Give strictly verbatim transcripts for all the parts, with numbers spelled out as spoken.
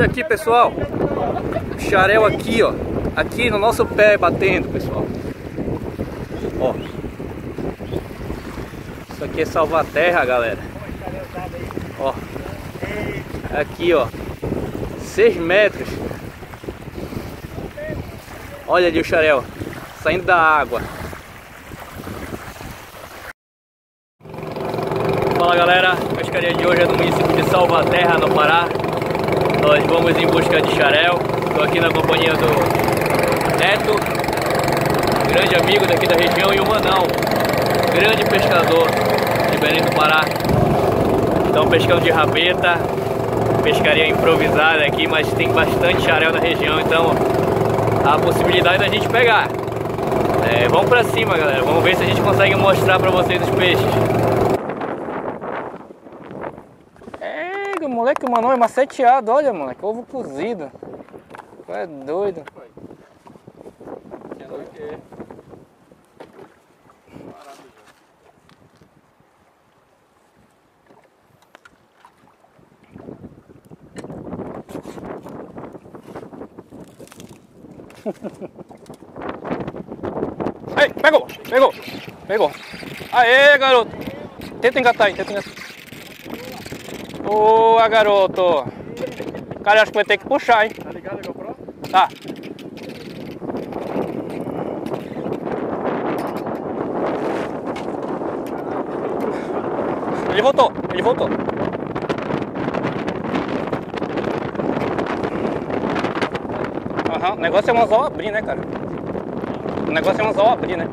Olha aqui, pessoal, o xaréu aqui, ó, aqui no nosso pé batendo, pessoal. Ó, isso aqui é Salvaterra, galera. Ó, aqui, ó, seis metros. Olha ali o xaréu saindo da água. Fala, galera, a pescaria de hoje é do município de Salvaterra, no Pará. Nós vamos em busca de xaréu. Estou aqui na companhia do Neto, grande amigo daqui da região, e o Manão, grande pescador de Belém do Pará. Então, pescando de rabeta, pescaria improvisada aqui, mas tem bastante xaréu na região, então há a possibilidade da gente pegar. É, vamos pra cima, galera, vamos ver se a gente consegue mostrar pra vocês os peixes. É, moleque, o Manão é maceteado, olha, moleque, ovo cozido. É doido. Aí, pegou, pegou, pegou. Aê, garoto. Tenta engatar aí, tenta engatar. Boa, garoto. Cara, acho que vai ter que puxar, hein? Tá ligado, GoPro? Tá. Ele voltou, ele voltou. Uhum. O negócio é um anzol abrir, né, cara? O negócio é um anzol abrir, né?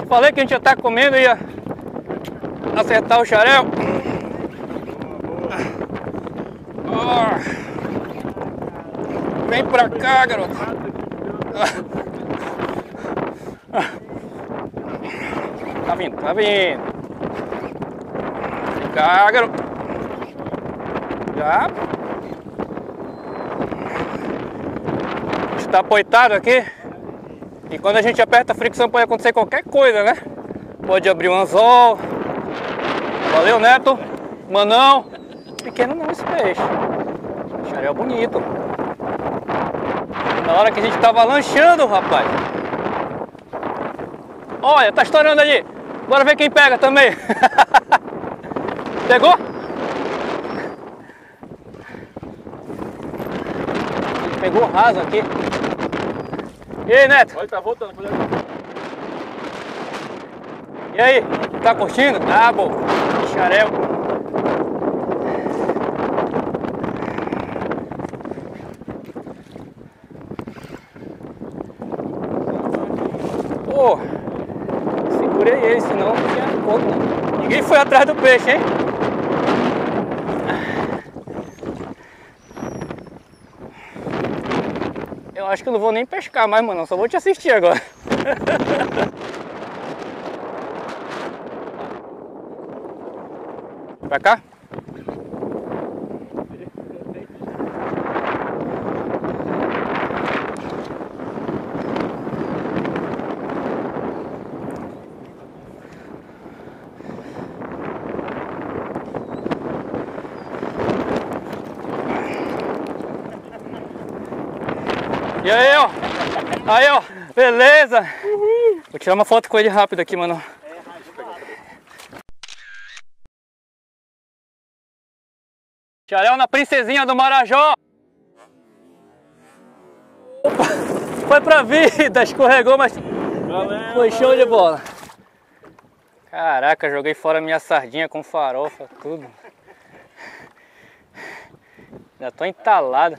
Eu falei que a gente ia tá comendo e ia acertar o xaréu. Oh. Vem pra cá, garoto. Tá vindo, tá vindo. Cá, garoto. Já. A gente tá apoitado aqui. E quando a gente aperta a fricção pode acontecer qualquer coisa, né? Pode abrir um anzol. Valeu, Neto. Manão. Pequeno não esse peixe. Xaréu bonito. Na hora que a gente tava lanchando, rapaz. Olha, tá estourando ali. Bora ver quem pega também. Pegou? Pegou raso aqui. E aí, Neto? Olha, tá voltando. E aí? Tá curtindo? Tá bom. Xaréu. Pô, segurei ele, senão não tinha pouco. Ninguém foi atrás do peixe, hein? Eu acho que eu não vou nem pescar mais, mano. Só vou te assistir agora. Pra cá? E aí, ó, aí, ó, beleza. Uhum. Vou tirar uma foto com ele rápido aqui, mano. Xaréu na princesinha do Marajó. Opa, foi pra vida, escorregou, mas valeu, foi show valeu. de bola. Caraca, joguei fora minha sardinha com farofa, tudo. Já tô entalado.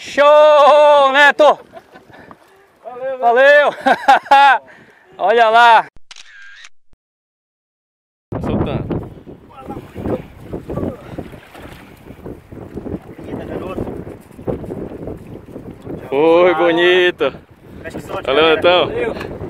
Show, Neto! Valeu! Valeu. Olha lá! Tá soltando. Oi, bonito! Valeu, Netão!